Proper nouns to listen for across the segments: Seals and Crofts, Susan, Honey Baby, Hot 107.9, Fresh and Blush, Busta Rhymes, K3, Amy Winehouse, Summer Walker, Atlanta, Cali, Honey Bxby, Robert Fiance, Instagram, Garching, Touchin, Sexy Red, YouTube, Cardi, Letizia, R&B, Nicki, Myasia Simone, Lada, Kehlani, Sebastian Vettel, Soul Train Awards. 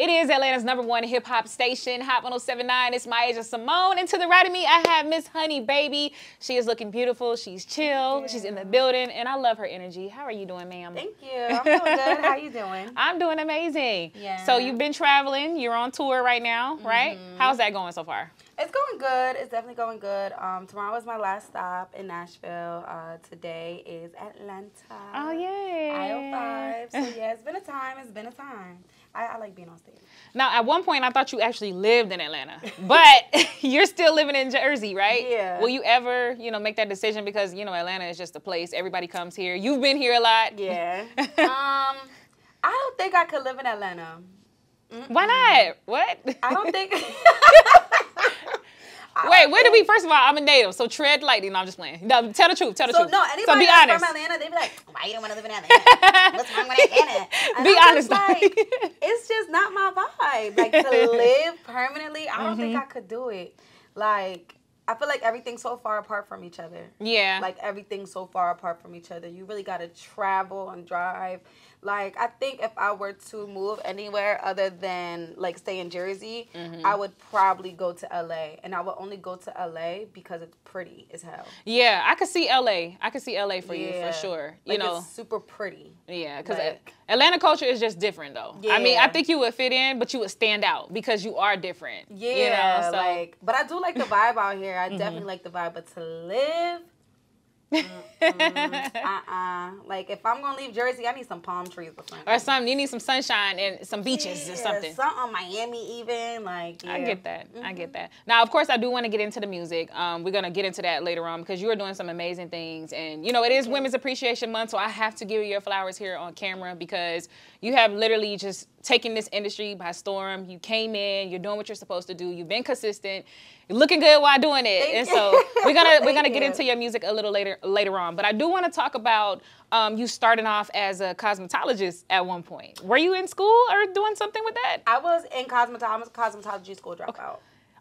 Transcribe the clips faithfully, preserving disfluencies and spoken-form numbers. It is Atlanta's number one hip-hop station, Hot one oh seven point nine. It's Myasia Simone. And to the right of me, I have Miss Honey Baby. She is looking beautiful. She's chill. Yeah. She's in the building. And I love her energy. How are you doing, ma'am? Thank you. I'm doing good. How you doing? I'm doing amazing. Yeah. So you've been traveling. You're on tour right now, right? Mm-hmm. How's that going so far? It's going good. It's definitely going good. Um, tomorrow is my last stop in Nashville. Uh, today is Atlanta. Oh, yay. aisle five. So, yeah, it's been a time. It's been a time. I, I like being on stage. Now, at one point, I thought you actually lived in Atlanta. But you're still living in Jersey, right? Yeah. Will you ever, you know, make that decision? Because, you know, Atlanta is just a place. Everybody comes here. You've been here a lot. Yeah. um, I don't think I could live in Atlanta. Mm-mm. Why not? What? I don't think... Wait, where do we, first of all, I'm a native, so tread lightly. No, I'm just playing. No, tell the truth, tell the so, truth. No, anybody so be that's honest. From Atlanta, they be like, why you don't want to live in Atlanta? What's wrong with Atlanta? And be I'm honest. Just like, it's just not my vibe. Like, to live permanently, I don't mm-hmm. think I could do it. Like, I feel like everything's so far apart from each other. Yeah. Like, everything's so far apart from each other. You really got to travel and drive. Like, I think if I were to move anywhere other than, like, stay in Jersey, mm-hmm. I would probably go to L A. And I would only go to L A because it's pretty as hell. Yeah, I could see L A. I could see L A for yeah. you, for sure. You like, know, it's super pretty. Yeah, because like, Atlanta culture is just different, though. Yeah. I mean, I think you would fit in, but you would stand out because you are different. Yeah, you know, so. Like, but I do like the vibe out here. I mm-hmm. definitely like the vibe. But to live... Mm-mm. Uh-uh. Like, if I'm going to leave Jersey, I need some palm trees or something. Or something. You need some sunshine and some beaches yeah, or something. Something, Miami even. Like, yeah. I get that. Mm-hmm. I get that. Now, of course, I do want to get into the music. Um, we're going to get into that later on because you are doing some amazing things. And, you know, it is yeah. Women's Appreciation Month, so I have to give you your flowers here on camera because you have literally just taking this industry by storm. You came in, you're doing what you're supposed to do. You've been consistent, you're looking good while doing it. Thank and so we're gonna we're gonna get you. into your music a little later later on. But I do want to talk about um, you starting off as a cosmetologist at one point. Were you in school or doing something with that? I was in cosmetology. I was a cosmetology school dropout. Okay.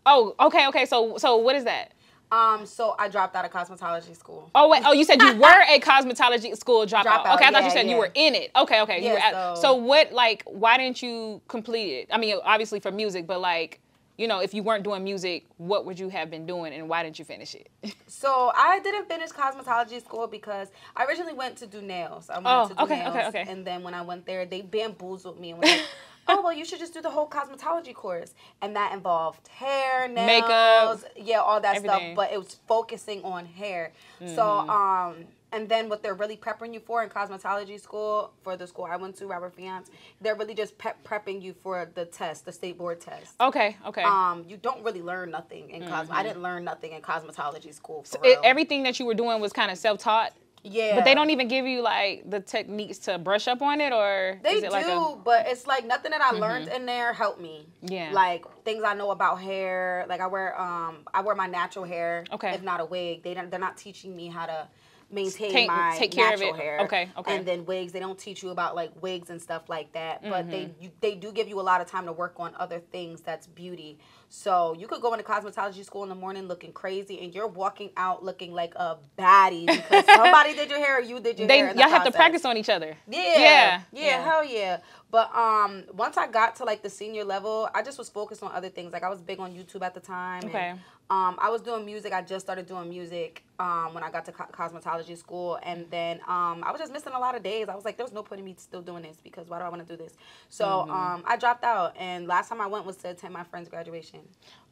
Oh, okay, okay. So so what is that? Um, so I dropped out of cosmetology school. Oh wait, oh you said you were a cosmetology school dropout. Drop okay, I thought yeah, you said yeah. you were in it. Okay, okay. Yeah, you were at, so. so what, like, why didn't you complete it? I mean, obviously for music, but like, you know, if you weren't doing music, what would you have been doing and why didn't you finish it? So I didn't finish cosmetology school because I originally went to do nails. I wanted oh, to do okay, nails. Okay, okay. And then when I went there, they bamboozled me and was like, oh, well, you should just do the whole cosmetology course. And that involved hair, nails, makeup, yeah, all that everything. Stuff. But it was focusing on hair. Mm. So, um, and then what they're really prepping you for in cosmetology school, for the school I went to, Robert Fiance, they're really just pep prepping you for the test, the state board test. Okay, okay. Um, you don't really learn nothing in cosmetology. Mm-hmm. I didn't learn nothing in cosmetology school. For so real. It, everything that you were doing was kind of self-taught? Yeah. But they don't even give you, like, the techniques to brush up on it, or they is it do, like a... but it's, like, nothing that I mm-hmm. learned in there helped me. Yeah. Like, things I know about hair. Like, I wear um, I wear my natural hair, okay. if not a wig. They don't, they're not teaching me how to maintain take, my take care natural of it. Hair. Okay, okay. And then wigs. They don't teach you about, like, wigs and stuff like that. Mm-hmm. But they, you, they do give you a lot of time to work on other things that's beauty. So you could go into cosmetology school in the morning looking crazy, and you're walking out looking like a baddie because somebody did your hair or you did your they, hair in the Y'all process. Have to practice on each other. Yeah. Yeah. Yeah, yeah. Hell yeah. But um, once I got to, like, the senior level, I just was focused on other things. Like, I was big on YouTube at the time. Okay. And, um, I was doing music. I just started doing music um, when I got to co cosmetology school. And then um, I was just missing a lot of days. I was like, there's no point in me still doing this because why do I want to do this? So mm-hmm. um, I dropped out. And last time I went was to attend my friend's graduation.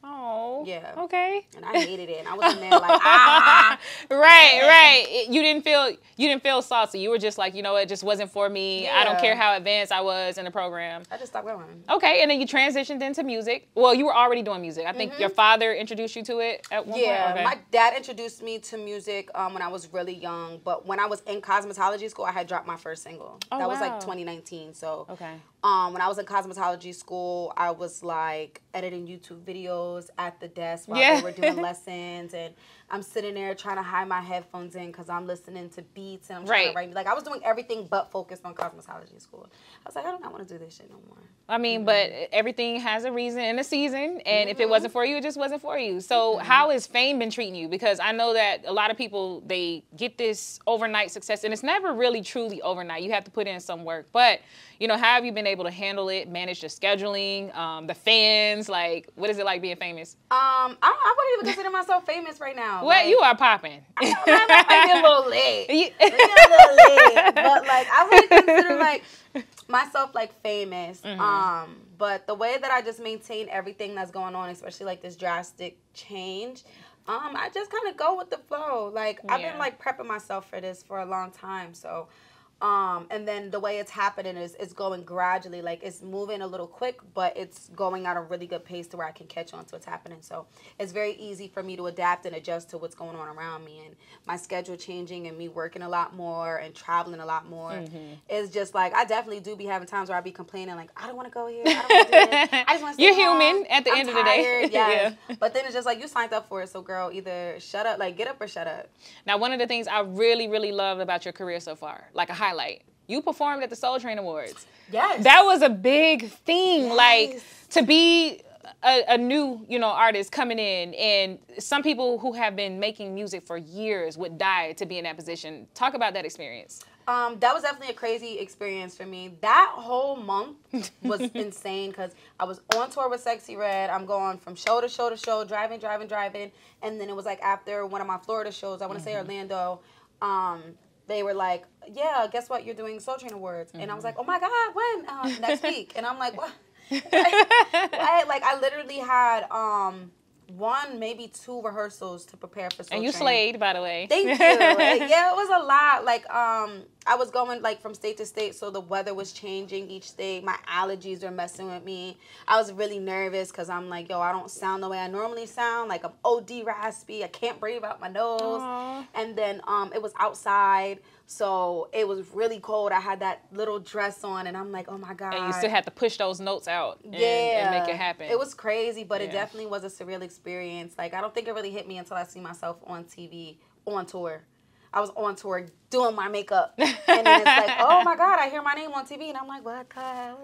Oh, yeah. Okay. And I hated it. And I was in there like, ah. Right, right. It, you didn't feel you didn't feel saucy. You were just like, you know, it just wasn't for me. Yeah. I don't care how advanced I was in the program. I just stopped going. Okay, and then you transitioned into music. Well, you were already doing music. I think mm-hmm. your father introduced you to it at one yeah, point. Yeah, okay. My dad introduced me to music um, when I was really young. But when I was in cosmetology school, I had dropped my first single. Oh, that wow. was like twenty nineteen. So okay. Um, when I was in cosmetology school, I was like editing YouTube videos at the desk while yeah. they were doing lessons, and I'm sitting there trying to hide my headphones in because I'm listening to beats and I'm trying right. to write. Like, I was doing everything but focused on cosmetology school. I was like, I do not want to do this shit no more. I mean, mm-hmm. but everything has a reason and a season, and mm-hmm. if it wasn't for you, it just wasn't for you. So mm-hmm. how has fame been treating you? Because I know that a lot of people, they get this overnight success, and it's never really truly overnight. You have to put in some work. But, you know, how have you been able able to handle it, manage the scheduling, um, the fans? Like, what is it like being famous? Um, I, I wouldn't even consider myself famous right now. Well, like, you are popping. I know, man, I might be a little lit. You... a little lit. But, like, I wouldn't consider, like, myself, like, famous. Mm-hmm. Um, but the way that I just maintain everything that's going on, especially, like, this drastic change, um, I just kind of go with the flow. Like, yeah. I've been, like, prepping myself for this for a long time, so... Um, and then the way it's happening is it's going gradually, like it's moving a little quick, but it's going at a really good pace to where I can catch on to what's happening. So it's very easy for me to adapt and adjust to what's going on around me, and my schedule changing and me working a lot more and traveling a lot more. Mm-hmm. It's just like, I definitely do be having times where I be complaining, like, I don't want to go here. I don't want to do this. I just want to stay You're home. Human at the I'm end tired. Of the day. Yes. Yeah. But then it's just like, you signed up for it. So girl, either shut up, like get up or shut up. Now, one of the things I really, really loved about your career so far, like a high highlight. You performed at the Soul Train Awards. Yes. That was a big thing. Yes. Like, to be a, a new, you know, artist coming in, and some people who have been making music for years would die to be in that position. Talk about that experience. Um, that was definitely a crazy experience for me. That whole month was insane because I was on tour with Sexy Red. I'm going from show to show to show, driving, driving, driving. And then it was like after one of my Florida shows, I want to mm-hmm. say Orlando, um, they were like, yeah, guess what? You're doing Soul Train Awards. Mm-hmm. And I was like, oh my God, when? Um, next week. And I'm like, what? I, like, I literally had um, one, maybe two rehearsals to prepare for Soul Train. And you Train. Slayed, by the way. Thank you. Like, yeah, it was a lot. Like, um, I was going, like, from state to state, so the weather was changing each state. My allergies were messing with me. I was really nervous because I'm like, yo, I don't sound the way I normally sound. Like, I'm O D raspy. I can't breathe out my nose. Aww. And then um, it was outside, so it was really cold. I had that little dress on, and I'm like, oh, my God. And you still had to push those notes out and, yeah. and make it happen. It was crazy, but yeah. it definitely was a surreal experience. Like, I don't think it really hit me until I see myself on T V, on tour. I was on tour doing my makeup, and then it's like, oh my God, I hear my name on T V, and I'm like, what?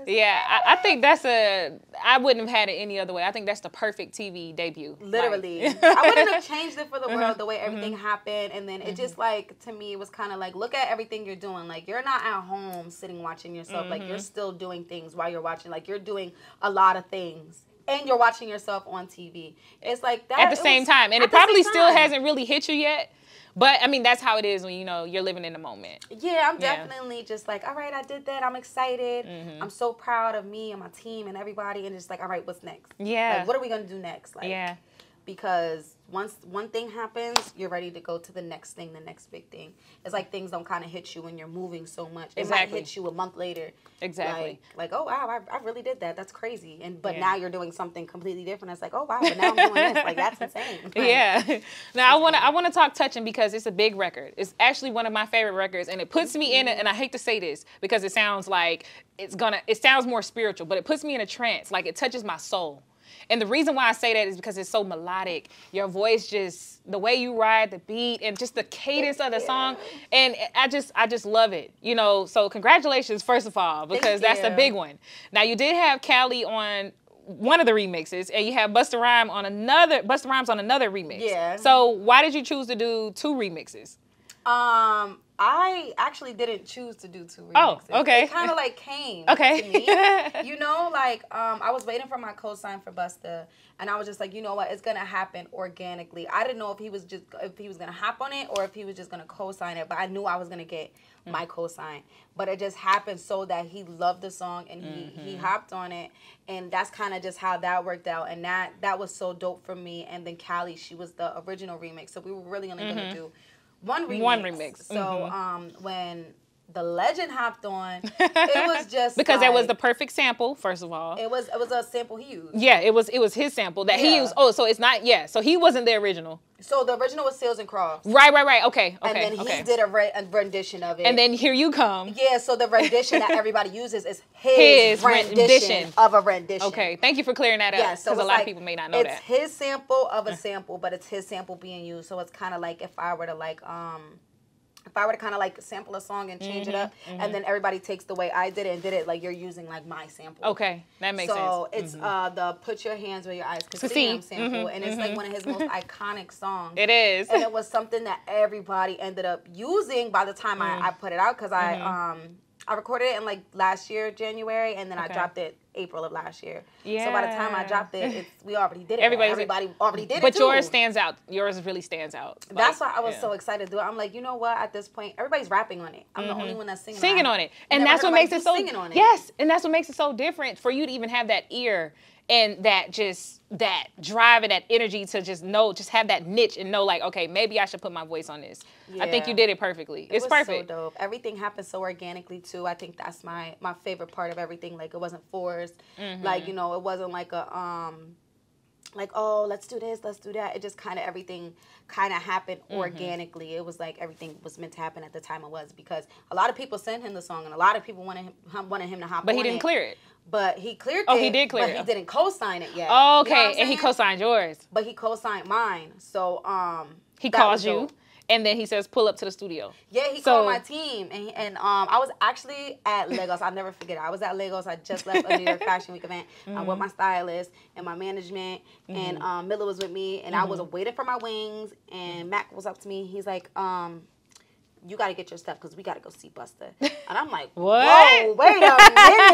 Yeah, I, I think that's a, I wouldn't have had it any other way. I think that's the perfect T V debut. Literally. Like. I wouldn't have changed it for the world, the way everything mm-hmm. happened, and then it mm-hmm. just like, to me, was kind of like, look at everything you're doing. Like, you're not at home sitting watching yourself. Mm-hmm. Like, you're still doing things while you're watching. Like, you're doing a lot of things. And you're watching yourself on T V. It's like that. At the same time. And it probably still hasn't really hit you yet. But, I mean, that's how it is when, you know, you're living in the moment. Yeah, I'm definitely yeah. just like, all right, I did that. I'm excited. Mm-hmm. I'm so proud of me and my team and everybody. And it's like, all right, what's next? Yeah. Like, what are we going to do next? Like, yeah. Because once one thing happens, you're ready to go to the next thing, the next big thing. It's like things don't kind of hit you when you're moving so much. It exactly. might hit you a month later. Exactly. Like, like oh, wow, I, I really did that. That's crazy. And But yeah. now you're doing something completely different. It's like, oh, wow, but now I'm doing this. Like, that's insane. Like, yeah. Now, I want to I want to talk Touchin because it's a big record. It's actually one of my favorite records, and it puts me in it, and I hate to say this because it sounds like it's going to, it sounds more spiritual, but it puts me in a trance. Like, it touches my soul. And the reason why I say that is because it's so melodic. Your voice just, the way you ride the beat and just the cadence of the yeah. song. And I just, I just love it. You know, so congratulations, first of all, because that's a big one. Now, you did have Cali on one of the remixes, and you have Busta Rhymes on another, Busta Rhymes on another remix. Yeah. So why did you choose to do two remixes? Um, I actually didn't choose to do two remixes. Oh, okay. It kind of like came okay. to me. You know, like, um, I was waiting for my co-sign for Busta, and I was just like, you know what, it's gonna happen organically. I didn't know if he was just if he was gonna hop on it or if he was just gonna co-sign it, but I knew I was gonna get mm. my co-sign. But it just happened so that he loved the song and he mm-hmm. he hopped on it, and that's kind of just how that worked out. And that that was so dope for me. And then Cali, she was the original remix, so we were really only mm-hmm. gonna do. One remix. One remix. So mm-hmm. um, when the legend hopped on, it was just because like, that was the perfect sample. First of all, it was it was a sample he used. Yeah, it was it was his sample that yeah. he used. Oh, so it's not yeah. So he wasn't the original. So the original was Seals and Crofts. Right, right, right. Okay, okay. And then he okay. did a, re a rendition of it. And then here you come. Yeah. So the rendition that everybody uses is his, his rendition, rendition of a rendition. Okay. Thank you for clearing that up. Yeah. So because a lot like, of people may not know it's that. It's his sample of a sample, but it's his sample being used. So it's kind of like if I were to like um. If I were to kind of like sample a song and change mm-hmm, it up, mm-hmm. and then everybody takes the way I did it and did it, like you're using like my sample. Okay, that makes so sense. So it's mm-hmm. uh, the Put Your Hands Where Your Eyes Can See Him sample, mm-hmm, and it's mm-hmm. like one of his most iconic songs. It is. And it was something that everybody ended up using by the time mm-hmm. I, I put it out because mm-hmm. I um I recorded it in like last year, January, and then okay. I dropped it April of last year. Yeah. So by the time I dropped it, it's, we already did it. Everybody, Everybody like, already did it, But too. Yours stands out. Yours really stands out. Like, that's why I was yeah. so excited to do it. I'm like, you know what? At this point, everybody's rapping on it. I'm mm-hmm. the only one that's singing, singing on it. And, and that's what makes it so... Singing on it. Yes, and that's what makes it so different for you to even have that ear and that just... that drive and that energy to just know, just have that niche and know like, okay, maybe I should put my voice on this. Yeah. I think you did it perfectly. It's it was perfect. So dope. Everything happened so organically too. I think that's my, my favorite part of everything. Like it wasn't forced. Mm-hmm. Like, you know, it wasn't like a, um, like, oh, let's do this, let's do that. It just kind of, everything kind of happened mm-hmm. organically. It was like everything was meant to happen at the time it was, because a lot of people sent him the song and a lot of people wanted him, wanted him to hop but on But he didn't it. clear it. But he cleared oh, it. Oh, he did clear but it. But he didn't co-sign it yet. Oh, okay. You know what I'm and he co-signed yours. But he co-signed mine. So, um... He calls you, and then he says, pull up to the studio. Yeah, he so, called my team. And, and um, I was actually at Lagos. I'll never forget it. I was at Lagos. I just left a New York Fashion Week event. Mm-hmm. I'm with my stylist and my management. Mm-hmm. And um, Miller was with me. And mm-hmm. I was waiting for my wings. And Mac was up to me. He's like, um... you got to get your stuff because we got to go see Busta. And I'm like, what? Whoa, wait a minute.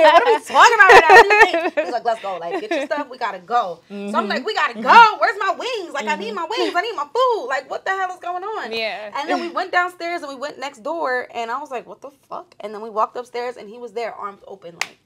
What are we talking about right now? What do you think? He's like, let's go. Like, get your stuff. We got to go. Mm-hmm. So I'm like, we got to go. Where's my wings? Like, mm-hmm. I need my wings. I need my food. Like, what the hell is going on? Yeah. And then we went downstairs and we went next door. And I was like, what the fuck? And then we walked upstairs and he was there, arms open, like,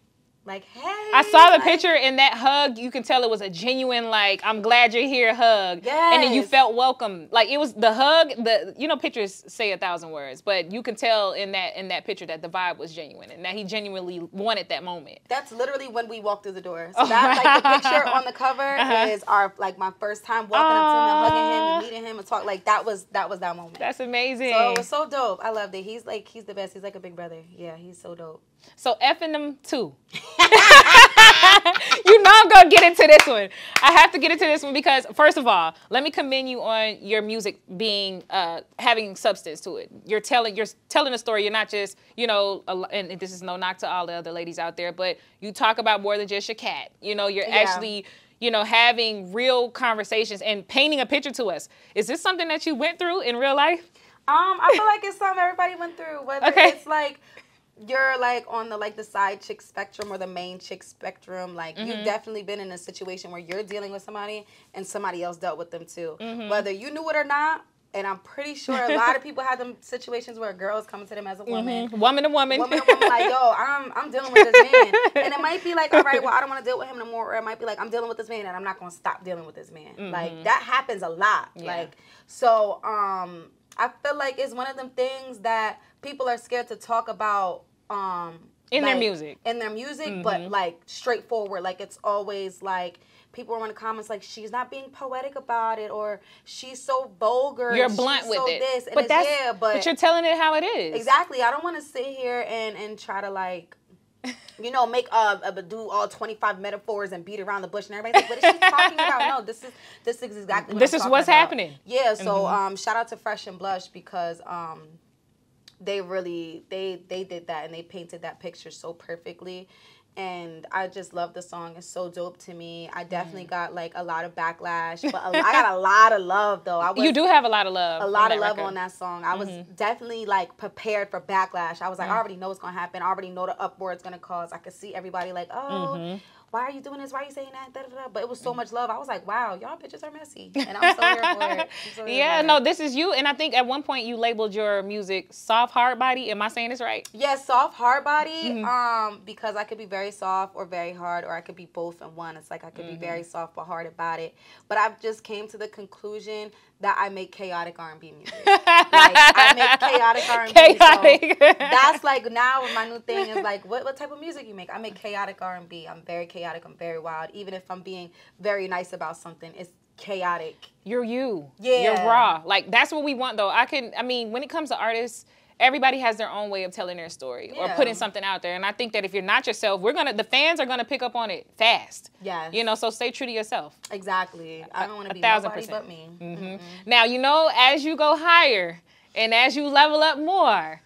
like, hey. I saw the like, picture and that hug, you can tell it was a genuine, like, I'm glad you're here hug. Yes. And then you felt welcome. Like, it was the hug, the, you know, pictures say a thousand words, but you can tell in that in that picture that the vibe was genuine and that he genuinely wanted that moment. That's literally when we walked through the door. So oh, that's, wow. like, the picture on the cover uh-huh. is our, like, my first time walking uh, up to him and hugging him and meeting him and talking. Like, that was, that was that moment. That's amazing. So it was so dope. I loved it. He's, like, he's the best. He's like a big brother. Yeah, he's so dope. So effing them too. You know I'm gonna get into this one. I have to get into this one because first of all, let me commend you on your music being uh, having substance to it. You're telling you're telling a story. You're not just you know, a, and this is no knock to all the other ladies out there, but you talk about more than just your cat. You know, you're yeah. actually. you know, having real conversations and painting a picture to us. Is this something that you went through in real life? Um, I feel like it's something everybody went through. Whether okay. it's like. You're like on the like the side chick spectrum or the main chick spectrum. Like mm-hmm. you've definitely been in a situation where you're dealing with somebody and somebody else dealt with them too. Mm-hmm. Whether you knew it or not, and I'm pretty sure a lot of people have them situations where a girl is coming to them as a woman. Mm-hmm. Woman to woman. Woman to woman, like, yo, I'm I'm dealing with this man. And it might be like, all right, well, I don't want to deal with him no more. Or it might be like, I'm dealing with this man and I'm not gonna stop dealing with this man. Mm-hmm. Like that happens a lot. Yeah. Like so um I feel like it's one of them things that people are scared to talk about um, in like, their music. In their music, mm-hmm. but like straightforward. Like it's always like people are in the comments like she's not being poetic about it or she's so vulgar. You're blunt she's with so it. This. But, that's, yeah, but but you're telling it how it is. Exactly. I don't want to sit here and and try to like. You know, make uh, uh do all twenty-five metaphors and beat around the bush, and everybody's like, "What is she talking about?" No, this is this is exactly what this I'm is what's about. Happening. Yeah. So, mm-hmm. um, shout out to Fresh and Blush because um, they really they they did that and they painted that picture so perfectly. And I just love the song. It's so dope to me. I definitely mm. got like a lot of backlash, but a, I got a lot of love though. I was, you do have a lot of love. A lot of love record. On that song. I mm-hmm. was definitely like prepared for backlash. I was like, mm. I already know what's gonna happen. I already know the uproar it's gonna cause. I could see everybody like, oh, mm-hmm. why are you doing this? Why are you saying that? Da, da, da. But it was so much love. I was like, wow, y'all bitches are messy, and I'm so here for it. So here yeah, for no, it. This is you. And I think at one point you labeled your music soft hard body. Am I saying this right? Yes, yeah, soft hard body. Mm-hmm. Um, because I could be very soft or very hard, or I could be both in one. It's like I could mm-hmm. be very soft but hard about it. But I've just came to the conclusion that I make chaotic R and B music. Like I make chaotic R and B. Chaotic. So that's like now my new thing is like, what what type of music you make? I make chaotic R and B. I'm very chaotic. I'm very wild. Even if I'm being very nice about something, it's chaotic. You're you. Yeah. You're raw. Like, that's what we want, though. I can, I mean, when it comes to artists, everybody has their own way of telling their story yeah. or putting something out there. And I think that if you're not yourself, we're going to, the fans are going to pick up on it fast. Yeah. You know, so stay true to yourself. Exactly. I don't want to be nobody but me. Mm-hmm. Mm-hmm. Now, you know, as you go higher and as you level up more,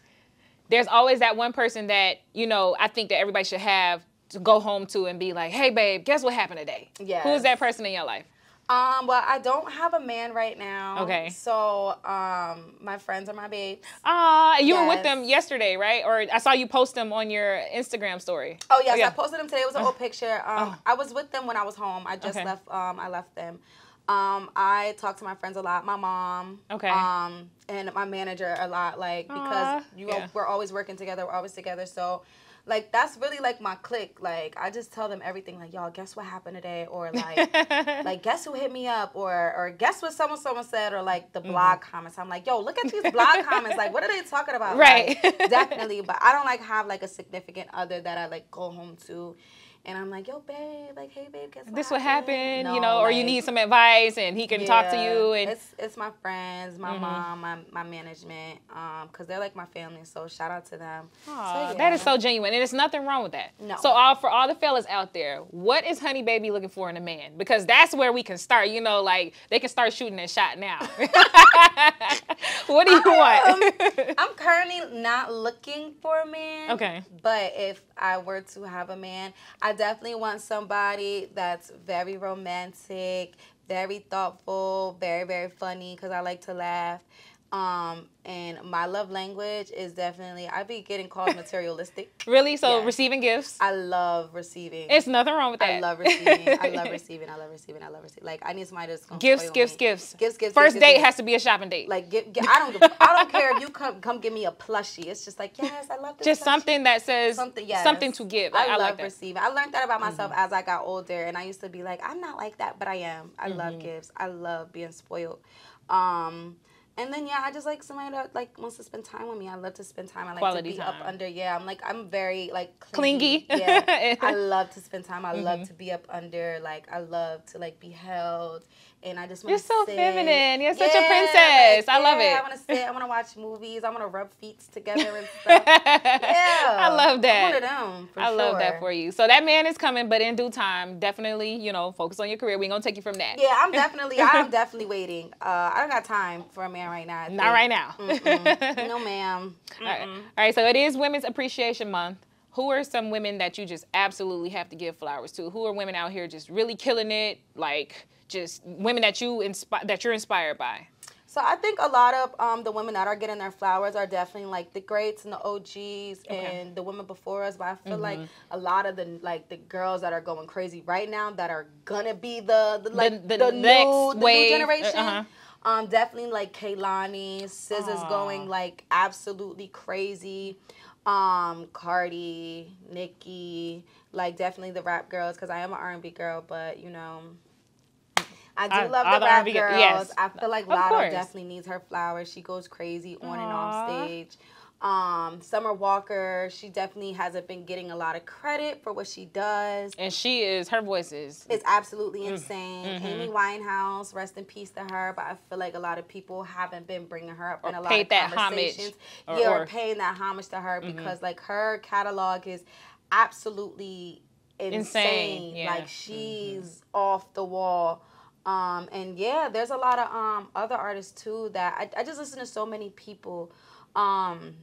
there's always that one person that, you know, I think that everybody should have to go home to and be like, hey, babe, guess what happened today? Yeah. Who's that person in your life? Um, well, I don't have a man right now. Okay. So, um, my friends are my babes. Ah, uh, you yes. were with them yesterday, right? Or I saw you post them on your Instagram story. Oh, yes. Oh, yeah. I posted them today. It was an old picture. Um, oh. I was with them when I was home. I just okay. left, um, I left them. Um, I talk to my friends a lot, my mom, okay. um, and my manager a lot, like, because Aww. you know, yeah. we're always working together, we're always together, so, like, that's really, like, my clique, like, I just tell them everything, like, y'all, guess what happened today, or, like, like, guess who hit me up, or, or guess what someone, someone said, or, like, the blog mm-hmm. comments, I'm like, yo, look at these blog comments, like, what are they talking about, right, like, definitely, but I don't, like, have, like, a significant other that I, like, go home to. And I'm like, yo, babe, like, hey, babe, guess what This what happened, no, you know, like, or you need some advice and he can yeah, talk to you. And it's, it's my friends, my mm-hmm. mom, my, my management, um, because they're like my family, so shout out to them. Aww, so, yeah. That is so genuine, and there's nothing wrong with that. No. So all for all the fellas out there, what is Honey Baby looking for in a man? Because that's where we can start, you know, like, they can start shooting that shot now. What do you I, want? um, I'm currently not looking for a man. Okay. But if I were to have a man, I definitely want somebody that's very romantic, very thoughtful, very, very funny, because I like to laugh. Um, and my love language is definitely, I be getting called materialistic. Really? So yes. receiving gifts? I love receiving. It's nothing wrong with that. I love receiving. I love receiving. I love receiving. I love receiving. Like, I need somebody that's going to Gifts, gifts, gifts. Gifts, gifts. First gifts, date gifts. Has to be a shopping date. Like, get, get, I don't I don't care if you come come give me a plushie. It's just like, yes, I love this Just plushie. something that says something, yes. something to give. Like, I, I love like receiving. I learned that about myself mm-hmm. as I got older, and I used to be like, I'm not like that, but I am. I mm-hmm. love gifts. I love being spoiled. Um... And then, yeah, I just like somebody that, like, wants to spend time with me. I love to spend time. I like Quality to be time. up under. Yeah, I'm, like, I'm very, like, clingy. clingy. Yeah, I love to spend time. I mm-hmm. love to be up under. Like, I love to, like, be held. And I just want to sit. You're so feminine. You're yeah, such a princess. Like, I yeah, love it. I want to sit. I want to watch movies. I want to rub feet together and stuff. Yeah. I love that. I'm one of them, for I sure. love that for you. So that man is coming, but in due time, definitely, you know, focus on your career. We're going to take you from that. Yeah, I'm definitely, I'm definitely waiting. Uh, I don't got time for a man. Right now, I not right now. Mm-mm. No, ma'am. All right. All right. So it is Women's Appreciation Month. Who are some women that you just absolutely have to give flowers to? Who are women out here just really killing it? Like, just women that you inspi- that you're inspired by. So I think a lot of um, the women that are getting their flowers are definitely like the greats and the O Gs and okay. the women before us. But I feel mm-hmm. like a lot of the like the girls that are going crazy right now that are gonna be the the like the, the, the next new, wave. The new generation. Uh-huh. Um, definitely, like, Kehlani, S Z A's going, like, absolutely crazy. Um, Cardi, Nicki, like, definitely the rap girls, because I am an R and B girl, but, you know, I do I, love the, the rap R and B girls. Yes. I feel like Lada definitely needs her flowers. She goes crazy on Aww. and off stage. Um, Summer Walker, she definitely hasn't been getting a lot of credit for what she does. And she is, her voice is... It's absolutely mm. insane. Mm-hmm. Amy Winehouse, rest in peace to her, but I feel like a lot of people haven't been bringing her up or in a lot of that conversations. Homage. Yeah, or, or paying that homage to her mm-hmm. because, like, her catalog is absolutely insane. insane. Yeah. Like, she's mm-hmm. off the wall. Um, and, yeah, there's a lot of um, other artists, too, that... I, I just listen to so many people... Um,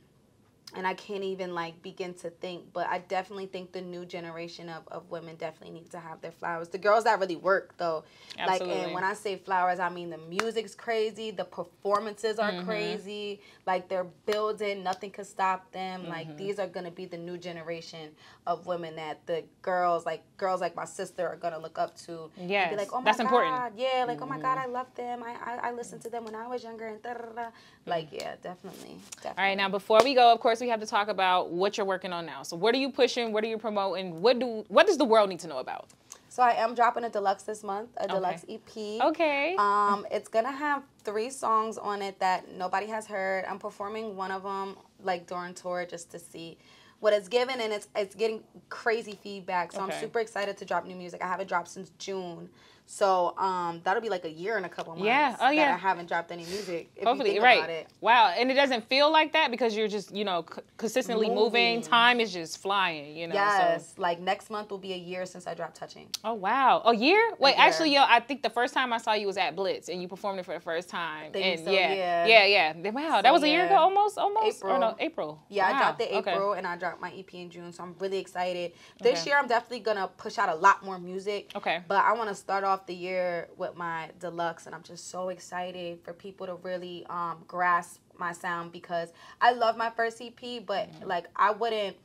and I can't even, like, begin to think, but I definitely think the new generation of, of women definitely need to have their flowers. The girls that really work, though. Absolutely. Like, and when I say flowers, I mean the music's crazy, the performances are mm-hmm. crazy, like, they're building, nothing could stop them. Mm-hmm. Like, these are going to be the new generation of women that the girls, like, girls like my sister are going to look up to. Yeah, like, oh that's God. important. Yeah, like, mm-hmm. oh, my God, I love them. I, I, I listened to them when I was younger. And da-da-da. Like, yeah, definitely, definitely. All right, now, before we go, of course, we have to talk about what you're working on now. So what are you pushing? What are you promoting? What do what does the world need to know about? So I am dropping a deluxe this month, a okay. deluxe E P. Okay. Um, it's gonna have three songs on it that nobody has heard. I'm performing one of them like during tour just to see what it's given, and it's it's getting crazy feedback. So okay. I'm super excited to drop new music. I haven't dropped since June. So um, that'll be like a year and a couple months yeah. Oh, yeah. that I haven't dropped any music. If Hopefully, you think right. about it. Wow, and it doesn't feel like that because you're just, you know, c consistently moving. moving. Time is just flying, you know. Yes, so. Like next month will be a year since I dropped Touchin. Oh, wow. A year? Wait, a year. Actually, yo, I think the first time I saw you was at Blitz and you performed it for the first time. And so, yeah, yeah. Yeah, yeah. Wow, so, that was a year yeah. ago almost? Almost? April. Or no, April. Yeah, wow. I dropped it April okay. and I dropped dropped my E P in June, so I'm really excited. This okay. year, I'm definitely going to push out a lot more music. Okay. But I want to start off the year with my deluxe, and I'm just so excited for people to really um, grasp my sound, because I love my first E P, but, mm-hmm. like, I wouldn't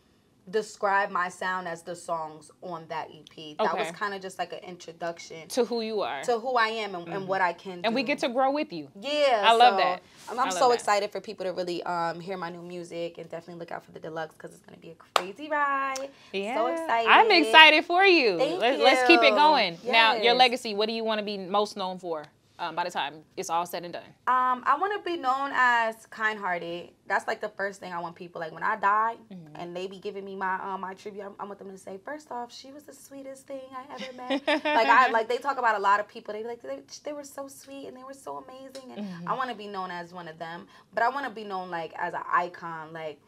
describe my sound as the songs on that E P. That okay. was kind of just like an introduction to who you are, to who I am, and, mm-hmm. and what I can do. And we get to grow with you. Yeah, I love so, that. I'm, I'm love so that. excited for people to really um, hear my new music, and definitely look out for the deluxe, because it's gonna be a crazy ride. Yeah, so excited. I'm excited for you. Thank let's, you. Let's keep it going. Yes. Now, your legacy. What do you want to be most known for? Um, by the time it's all said and done? Um, I want to be known as kind-hearted. That's like the first thing I want people, like when I die, mm-hmm. and they be giving me my um, my tribute, I, I want them to say, first off, she was the sweetest thing I ever met. like I like they talk about a lot of people. They be like, they, they were so sweet and they were so amazing. And mm-hmm. I want to be known as one of them. But I want to be known like as an icon, like.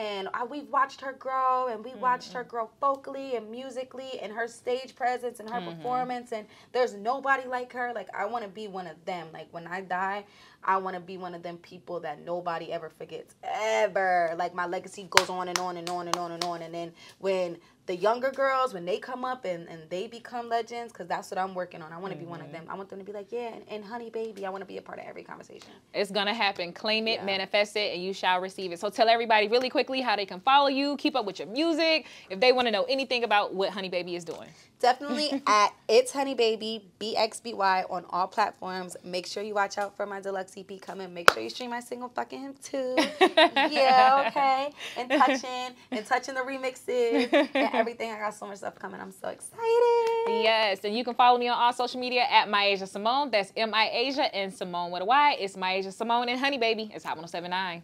And I, we've watched her grow, and we watched mm-hmm. her grow vocally and musically, and her stage presence and her mm-hmm. performance. And there's nobody like her. Like, I want to be one of them. Like, when I die, I want to be one of them people that nobody ever forgets, ever. Like, my legacy goes on and on and on and on and on. And then when the younger girls, when they come up and, and they become legends, because that's what I'm working on. I want to mm-hmm. be one of them. I want them to be like, yeah, and, and Honey Baby. I want to be a part of every conversation. It's going to happen. Claim it, yeah. manifest it, and you shall receive it. So tell everybody really quickly how they can follow you, keep up with your music, if they want to know anything about what Honey Baby is doing. Definitely at It's Honey Baby, B X B Y, on all platforms. Make sure you watch out for my deluxe E P coming. Make sure you stream my single, Fucking Him Too. Yeah, okay. And Touchin, and Touchin the remixes, and everything. I got so much stuff coming. I'm so excited. Yes, and you can follow me on all social media at Myasia Simone. That's M I Asia and Simone with a Y. It's Myasia Simone and Honey Baby. It's Hot one oh seven point nine.